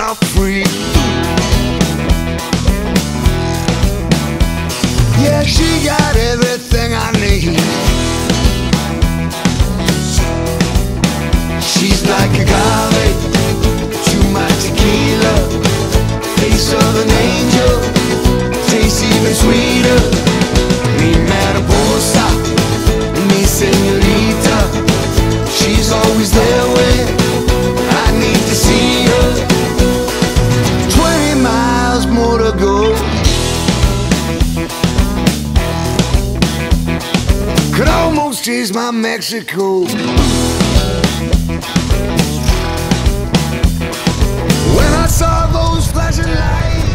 and I'm free. Yeah, she got everything I need. She's like a agave to my tequila. Face of an angel, tastes even sweeter. Mi mariposa, mi señorita. She's always there when I need to see her. 20 miles more to go. Could almost taste my Mexico. Saw those flashing lights.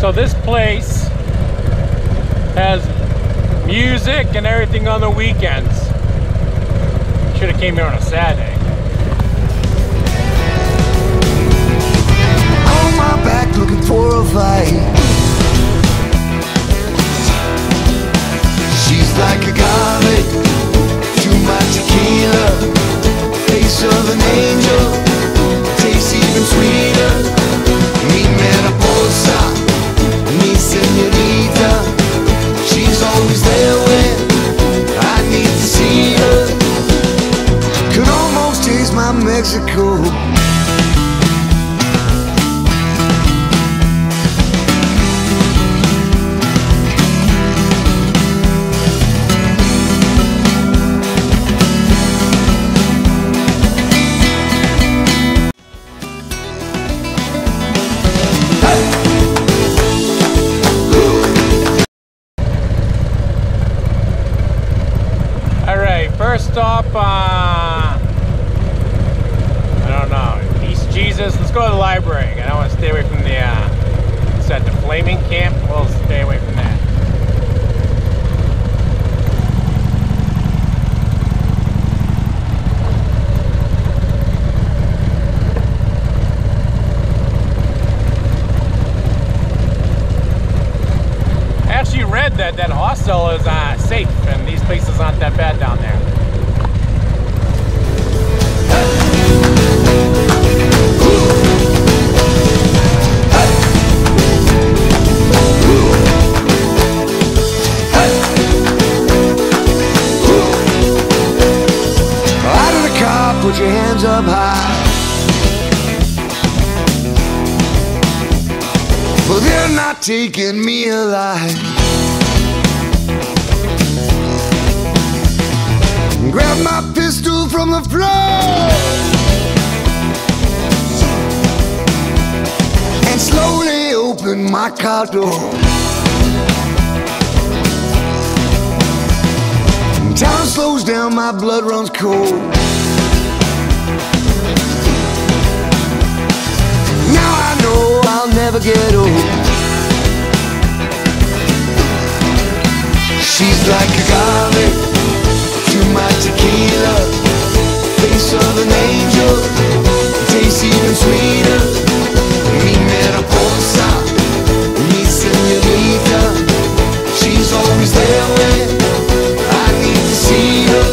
So this place has music and everything on the weekends. Should have came here on a Saturday. On my back looking for a fight. Like agave to my tequila. Face of an angel, tastes even sweeter. Mi mariposa, mi señorita. She's always there when I need to see her. Could almost taste my Mexico. Stop on, I don't know, East Jesus. Let's go to the library. I don't want to stay away from the, is that the Flaming Camp? We'll stay away from that. I actually read that that hostel is safe and these places aren't that bad down there. Put your hands up high, for they're not taking me alive. Grab my pistol from the floor and slowly open my car door. Time slows down, my blood runs cold. Never get old. She's like agave to my tequila. Face of an angel, tastes even sweeter. Mi mariposa, mi señorita. She's always there when I need to see her.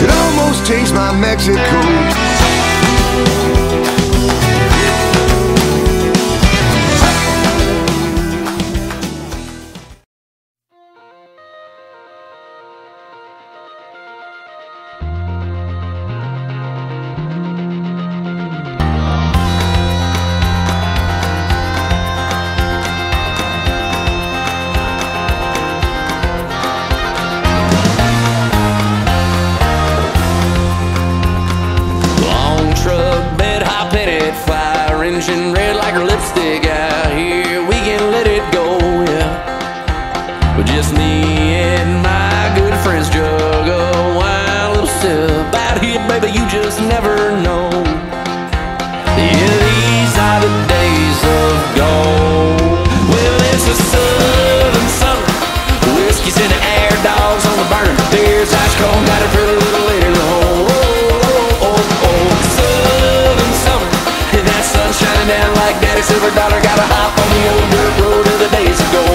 Could almost taste my Mexico. Red like her lipstick out here. We can let it go, yeah. But just me and my good friends, jug of wine, a little sip out here, baby. You just never know. Yeah, these are the days of gold. Well, it's a southern summer. Whiskey's in the air, dogs on the burn. Beer's ice cold, got a pretty little lady in the hole. Shining down like daddy's silver dollar. Gotta hop on the old dirt road of the days ago.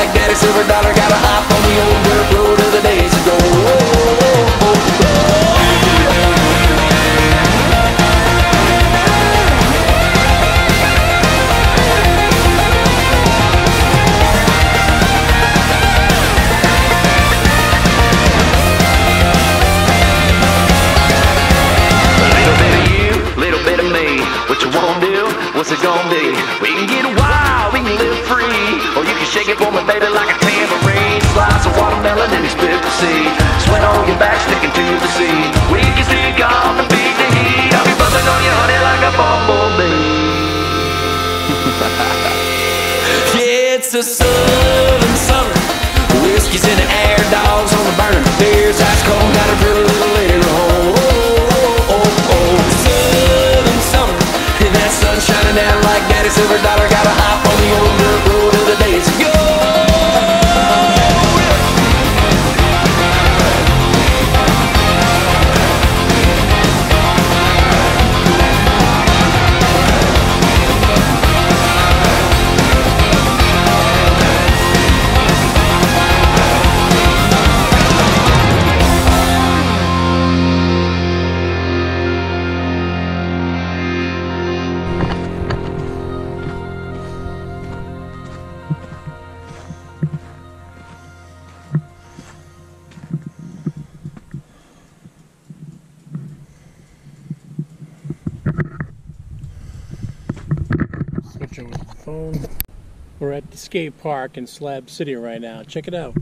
like daddy silver dollar, gotta hop on the old dirt road of the days ago. What's it gonna be? We can get wild, we can live free, or you can shake it for me, baby, like a tambourine. Slice of watermelon and split the seed. Sweat on your back, sticking to the sea. We can stick on the beat to heat. I'll be buzzing on you, honey, like a bumblebee. Yeah, it's a southern summer. Whiskey's in the air, dogs on the burn. Beer's ice cold, got a really little later home. Shining down like daddy silver dollar, gotta hop on the old dirt road of the days ago. We're at the skate park in Slab City right now. Check it out.